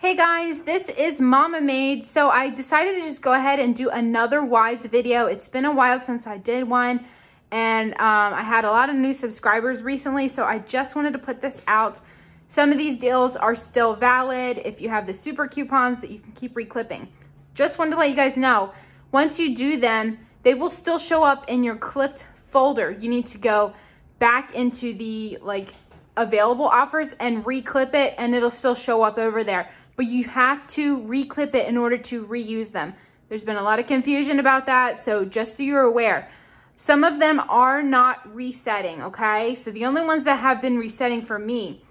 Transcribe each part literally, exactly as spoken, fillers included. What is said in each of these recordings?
Hey guys, this is Momma Made. So I decided to just go ahead and do another Weis video. It's been a while since I did one, and um, I had a lot of new subscribers recently, so I just wanted to put this out. Some of these deals are still valid if you have the super coupons that you can keep reclipping. Just wanted to let you guys know, once you do them, they will still show up in your clipped folder. You need to go back into the like available offers and reclip it, and it'll still show up over there. But you have to reclip it in order to reuse them. There's been a lot of confusion about that, so just so you're aware. Some of them are not resetting, okay? So the only ones that have been resetting for me,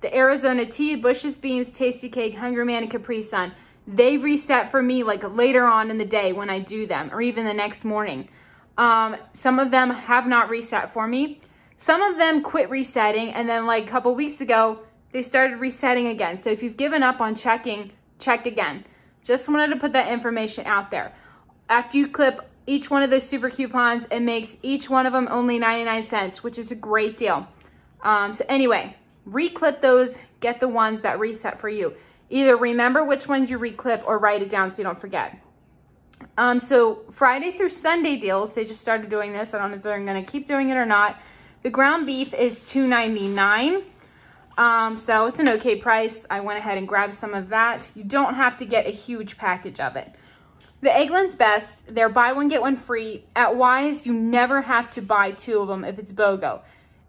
the Arizona Tea, Bush's Beans, Tasty Cake, Hungry Man, and Capri Sun, they reset for me like later on in the day when I do them, or even the next morning. Um, some of them have not reset for me. Some of them quit resetting, and then like a couple weeks ago, they started resetting again. So if you've given up on checking, check again. Just wanted to put that information out there. After you clip each one of those super coupons, it makes each one of them only ninety-nine cents, which is a great deal. Um, so anyway, reclip those, get the ones that reset for you. Either remember which ones you reclip or write it down so you don't forget. Um, so Friday through Sunday deals, they just started doing this. I don't know if they're gonna keep doing it or not. The ground beef is two ninety-nine. Um, so it's an okay price. I went ahead and grabbed some of that. You don't have to get a huge package of it. The Eggland's Best, they're buy one, get one free. At Weis, you never have to buy two of them if it's BOGO.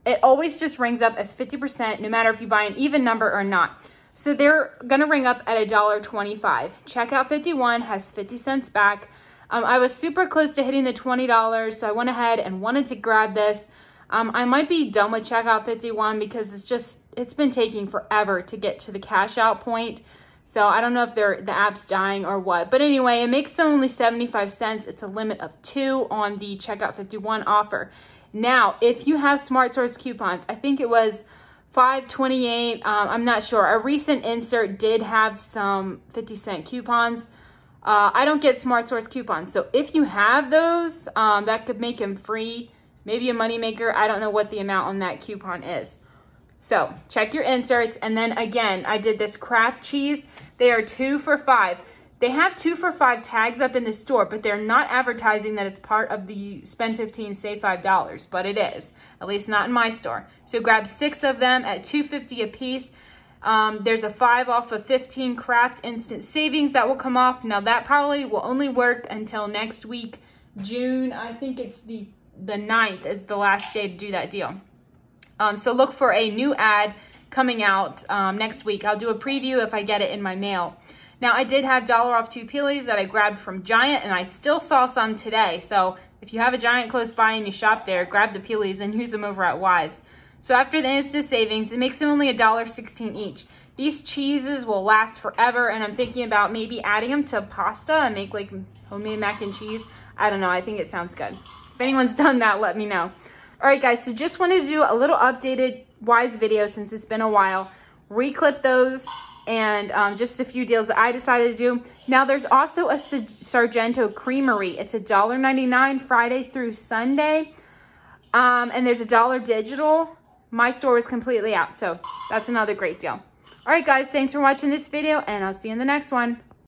It always just rings up as fifty percent, no matter if you buy an even number or not. So they're gonna ring up at a dollar twenty-five. Checkout fifty-one has fifty cents back. Um, I was super close to hitting the twenty dollars, so I went ahead and wanted to grab this. Um, I might be done with Checkout fifty-one because it's just, it's been taking forever to get to the cash out point. So I don't know if they're, the app's dying or what. But anyway, it makes them only seventy-five cents. It's a limit of two on the Checkout fifty-one offer. Now, if you have Smart Source coupons, I think it was five twenty-eight. Um, I'm not sure. A recent insert did have some fifty cent coupons. Uh, I don't get Smart Source coupons. So if you have those, um, that could make them free. Maybe a moneymaker. I don't know what the amount on that coupon is. So check your inserts. And then again, I did this Kraft cheese. They are two for five. They have two for five tags up in the store, but they're not advertising that it's part of the spend fifteen, save five dollars, but it is, at least not in my store. So grab six of them at two fifty a piece. Um, there's a five off of fifteen Kraft instant savings that will come off. Now that probably will only work until next week, June. I think it's the The ninth is the last day to do that deal. Um, so look for a new ad coming out um, next week. I'll do a preview if I get it in my mail. Now, I did have dollar off two peelies that I grabbed from Giant, and I still saw some today. So if you have a Giant close by and you shop there, grab the peelies and use them over at Weis. So after the instant savings, it makes them only a dollar sixteen each. These cheeses will last forever, and I'm thinking about maybe adding them to pasta and make like homemade mac and cheese. I don't know. I think it sounds good. If anyone's done that, let me know. All right, guys, so just wanted to do a little updated Weis video since it's been a while. Reclip those and um, just a few deals that I decided to do. Now, there's also a Sargento Creamery. It's a dollar ninety-nine Friday through Sunday, um, and there's a dollar digital. My store was completely out, so that's another great deal. All right, guys, thanks for watching this video, and I'll see you in the next one.